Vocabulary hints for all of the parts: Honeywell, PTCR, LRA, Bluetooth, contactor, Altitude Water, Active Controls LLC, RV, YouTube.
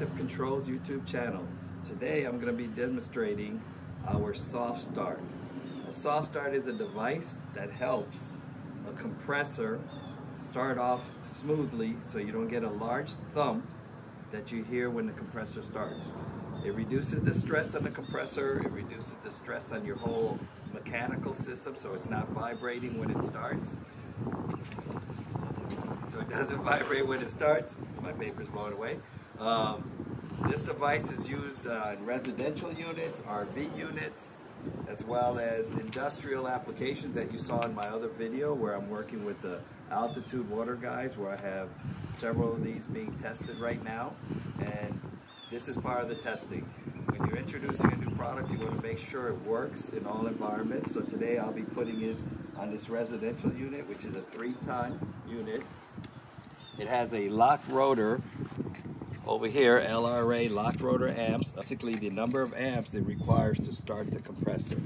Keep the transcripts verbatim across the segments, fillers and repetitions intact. Active Controls YouTube channel. Today I'm going to be demonstrating our soft start. A soft start is a device that helps a compressor start off smoothly so you don't get a large thump that you hear when the compressor starts. It reduces the stress on the compressor, it reduces the stress on your whole mechanical system so it's not vibrating when it starts. So it doesn't vibrate when it starts. My paper's blown away. Um, this device is used uh, in residential units, R V units, as well as industrial applications that you saw in my other video where I'm working with the Altitude Water guys, where I have several of these being tested right now, and this is part of the testing. When you're introducing a new product, you want to make sure it works in all environments. So today I'll be putting it on this residential unit, which is a three-ton unit. It has a locked rotor over here, L R A, locked rotor amps. Basically the number of amps it requires to start the compressor.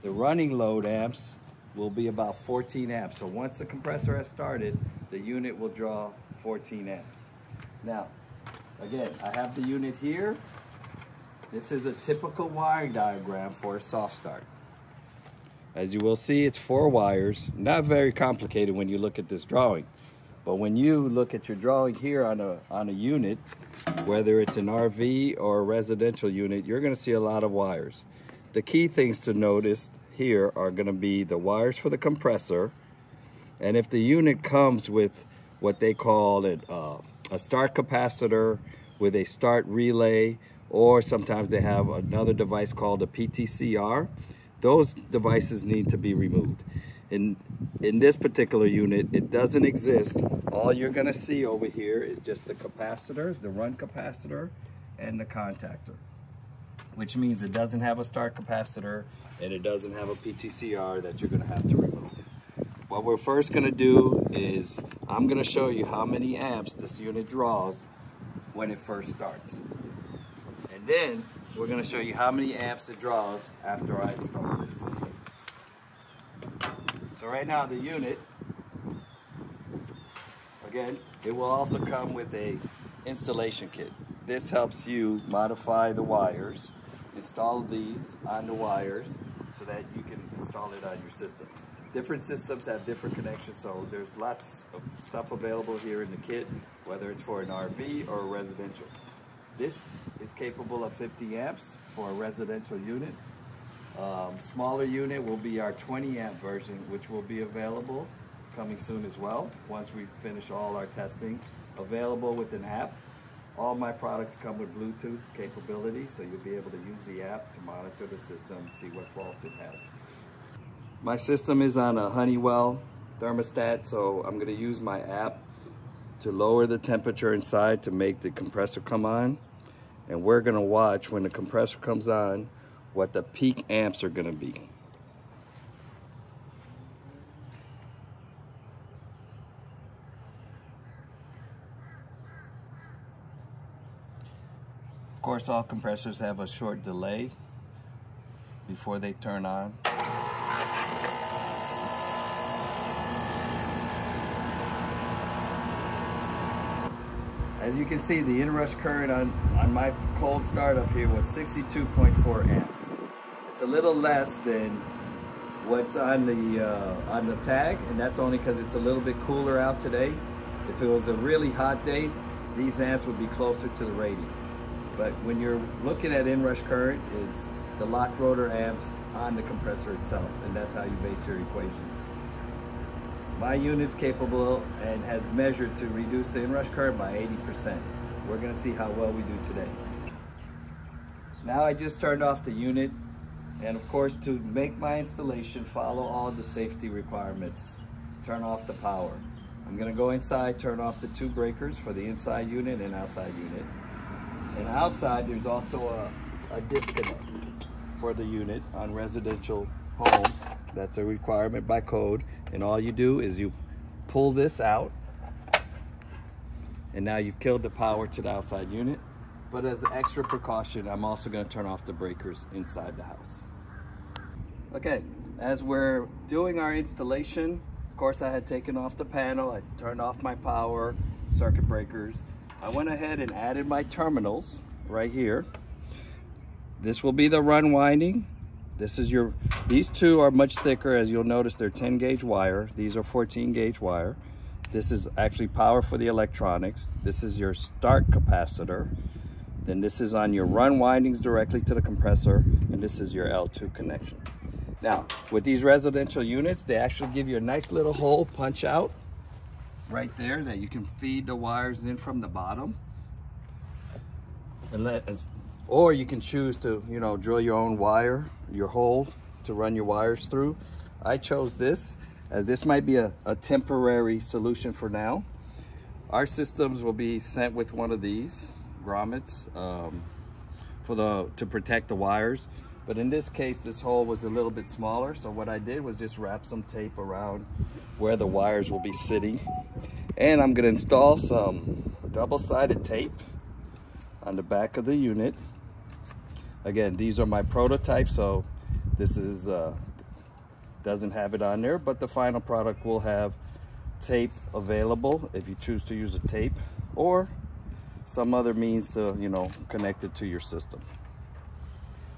The running load amps will be about fourteen amps. So once the compressor has started, the unit will draw fourteen amps. Now, again, I have the unit here. This is a typical wiring diagram for a soft start. As you will see, it's four wires. Not very complicated when you look at this drawing. But when you look at your drawing here on a, on a unit, whether it's an R V or a residential unit, you're gonna see a lot of wires. The key things to notice here are gonna be the wires for the compressor. And if the unit comes with what they call it, uh, a start capacitor with a start relay, or sometimes they have another device called a P T C R, those devices need to be removed. In, in this particular unit, it doesn't exist. All you're gonna see over here is just the capacitors, the run capacitor, and the contactor, which means it doesn't have a start capacitor and it doesn't have a P T C R that you're gonna have to remove. What we're first gonna do is, I'm gonna show you how many amps this unit draws when it first starts. And then, we're gonna show you how many amps it draws after I install this. So right now the unit, again, it will also come with a installation kit. This helps you modify the wires, install these on the wires so that you can install it on your system. Different systems have different connections, so there's lots of stuff available here in the kit, whether it's for an R V or a residential. This is capable of fifty amps for a residential unit. Um, smaller unit will be our twenty amp version, which will be available coming soon as well, once we finish all our testing. Available with an app. All my products come with Bluetooth capability, so you'll be able to use the app to monitor the system and see what faults it has. My system is on a Honeywell thermostat, so I'm going to use my app to lower the temperature inside to make the compressor come on. And we're going to watch when the compressor comes on what the peak amps are gonna be. Of course, all compressors have a short delay before they turn on. As you can see, the inrush current on, on my cold start up here was sixty-two point four amps. It's a little less than what's on the, uh, on the tag, and that's only because it's a little bit cooler out today. If it was a really hot day, these amps would be closer to the rating. But when you're looking at inrush current, it's the locked rotor amps on the compressor itself, and that's how you base your equations. My unit's capable and has measured to reduce the inrush current by eighty percent. We're gonna see how well we do today. Now I just turned off the unit, and of course to make my installation, follow all the safety requirements. Turn off the power. I'm gonna go inside, turn off the two breakers for the inside unit and outside unit. And outside there's also a, a disconnect for the unit on residential homes. That's a requirement by code, and all you do is you pull this out, and now you've killed the power to the outside unit. But as an extra precaution, I'm also going to turn off the breakers inside the house. Okay, as we're doing our installation, of course I had taken off the panel, I turned off my power, circuit breakers, I went ahead and added my terminals right here. This will be the run winding. This is your, these two are much thicker. As you'll notice, they're ten gauge wire. These are fourteen gauge wire. This is actually power for the electronics. This is your start capacitor. Then this is on your run windings directly to the compressor. And this is your L two connection. Now, with these residential units, they actually give you a nice little hole punch out right there that you can feed the wires in from the bottom. And let us, or you can choose to, you know, drill your own wire, your hole to run your wires through. I chose this as this might be a, a temporary solution for now. Our systems will be sent with one of these grommets um, for the to protect the wires. But in this case, this hole was a little bit smaller. So what I did was just wrap some tape around where the wires will be sitting. And I'm gonna install some double-sided tape on the back of the unit. Again, these are my prototypes, so this is uh, doesn't have it on there, but the final product will have tape available if you choose to use a tape or some other means to, you know, connect it to your system.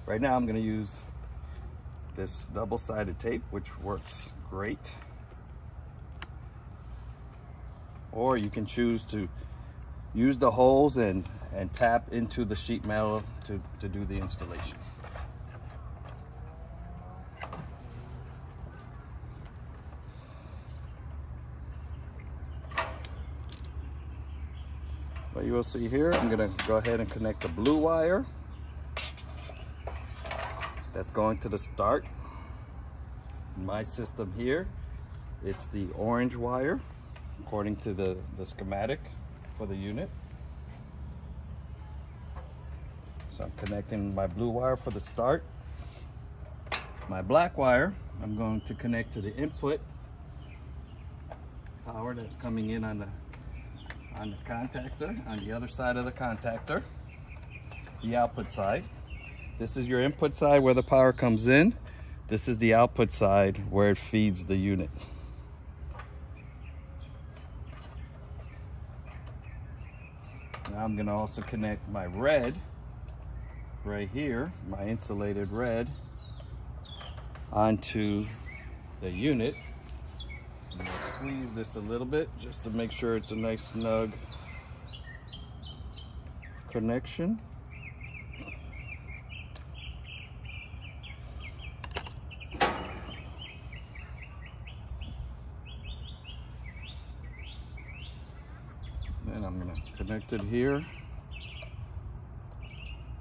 Right now I'm gonna use this double-sided tape, which works great. Or you can choose to use the holes and, and tap into the sheet metal to, to do the installation. What you will see here, I'm gonna go ahead and connect the blue wire. That's going to the start. In my system here, it's the orange wire, according to the, the schematic for the unit. So I'm connecting my blue wire for the start. My black wire, I'm going to connect to the input power that's coming in on the on the contactor, on the other side of the contactor, the output side. This is your input side where the power comes in. This is the output side where it feeds the unit. Now I'm gonna also connect my red right here, my insulated red, onto the unit. I'm gonna squeeze this a little bit just to make sure it's a nice snug connection. Then I'm gonna connect it here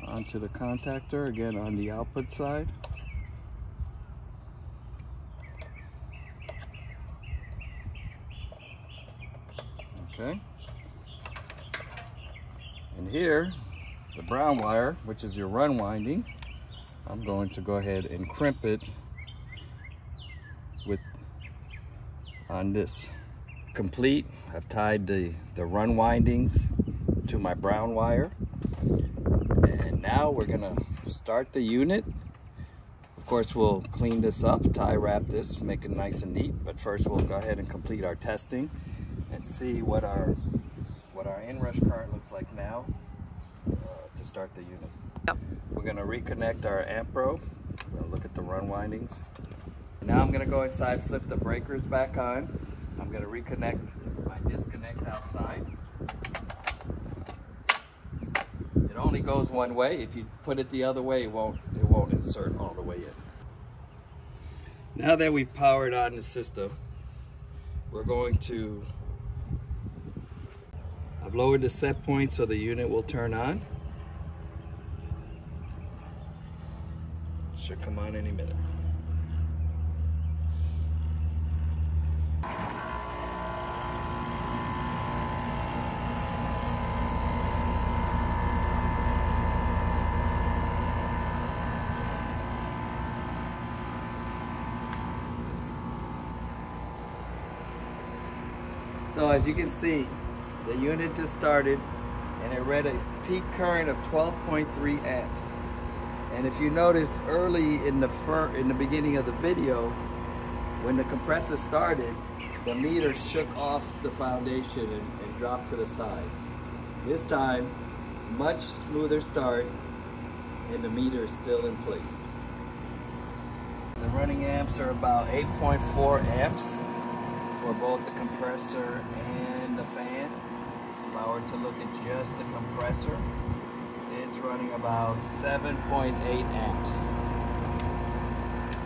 onto the contactor, again on the output side. Okay. And here, the brown wire, which is your run winding, I'm going to go ahead and crimp it with on this. Complete, I've tied the, the run windings to my brown wire. And now we're gonna start the unit. Of course, we'll clean this up, tie wrap this, make it nice and neat. But first we'll go ahead and complete our testing and see what our what our inrush current looks like now uh, to start the unit. Yep. We're gonna reconnect our amp probe. We're gonna look at the run windings. Now I'm gonna go inside, flip the breakers back on. I'm gonna reconnect my disconnect outside. It only goes one way. If you put it the other way, it won't, it won't insert all the way in. Now that we've powered on the system, we're going to, I've lowered the set point so the unit will turn on. Should come on any minute. So as you can see, the unit just started and it read a peak current of twelve point three amps. And if you notice early in the, fir in the beginning of the video, when the compressor started, the meter shook off the foundation and, and dropped to the side. This time, much smoother start, and the meter is still in place. The running amps are about eight point four amps for both the compressor and the fan. If I were to look at just the compressor, it's running about seven point eight amps.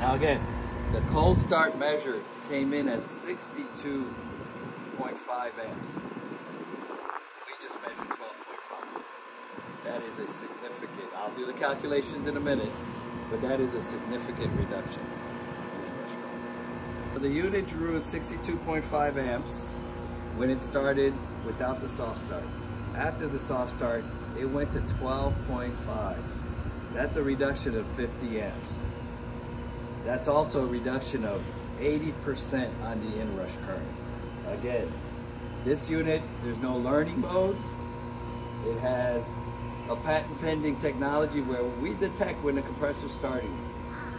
Now again, the cold start measure came in at sixty-two point five amps. We just measured twelve point five. That is a significant, I'll do the calculations in a minute, but that is a significant reduction. So the unit drew sixty-two point five amps when it started without the soft start. After the soft start, it went to twelve point five. That's a reduction of fifty amps. That's also a reduction of eighty percent on the inrush current. Again, this unit, there's no learning mode. It has a patent pending technology where we detect when the compressor's starting.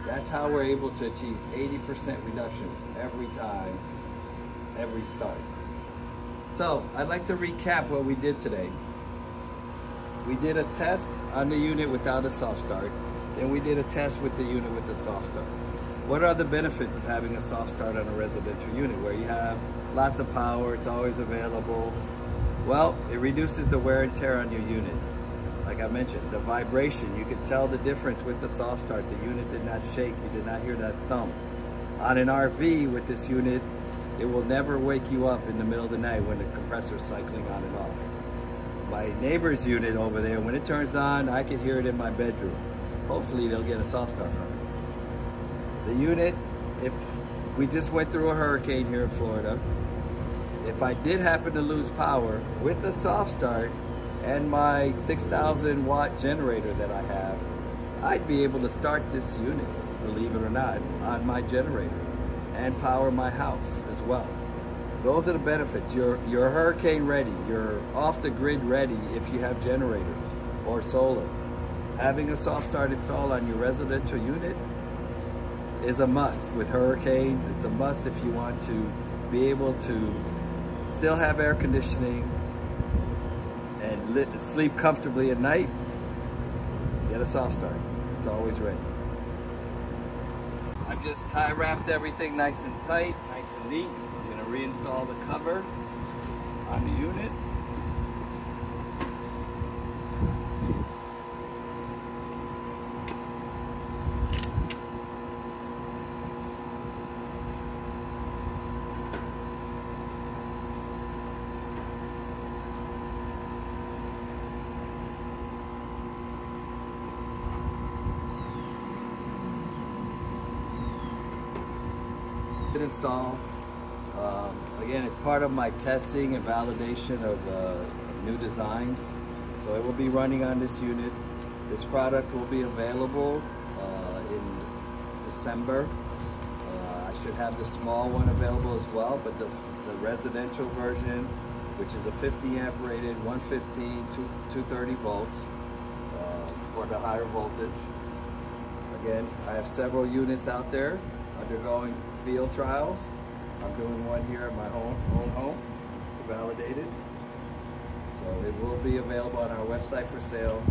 That's how we're able to achieve eighty percent reduction every time, every start. So I'd like to recap what we did today. We did a test on the unit without a soft start. Then we did a test with the unit with the soft start. What are the benefits of having a soft start on a residential unit where you have lots of power, it's always available? Well, it reduces the wear and tear on your unit. Like I mentioned, the vibration, you could tell the difference with the soft start. The unit did not shake, you did not hear that thump. On an R V with this unit, it will never wake you up in the middle of the night when the compressor's cycling on and off. My neighbor's unit over there, when it turns on, I can hear it in my bedroom. Hopefully they'll get a soft start from it. The unit, if we just went through a hurricane here in Florida, if I did happen to lose power with the soft start and my six thousand watt generator that I have, I'd be able to start this unit, believe it or not, on my generator and power my house as well. Those are the benefits. You're, you're hurricane ready. You're off the grid ready if you have generators or solar. Having a soft start installed on your residential unit is a must with hurricanes. It's a must if you want to be able to still have air conditioning and lit, sleep comfortably at night. Get a soft start. It's always ready. I've just tie wrapped everything nice and tight, nice and neat. I'm gonna reinstall the cover on the unit. Install. Um, again, it's part of my testing and validation of uh, new designs. So it will be running on this unit. This product will be available uh, in December. Uh, I should have the small one available as well, but the, the residential version, which is a fifty amp rated, one fifteen to two thirty volts uh, for the higher voltage. Again, I have several units out there undergoing field trials. I'm doing one here at my own, own home to validate it. So it will be available on our website for sale.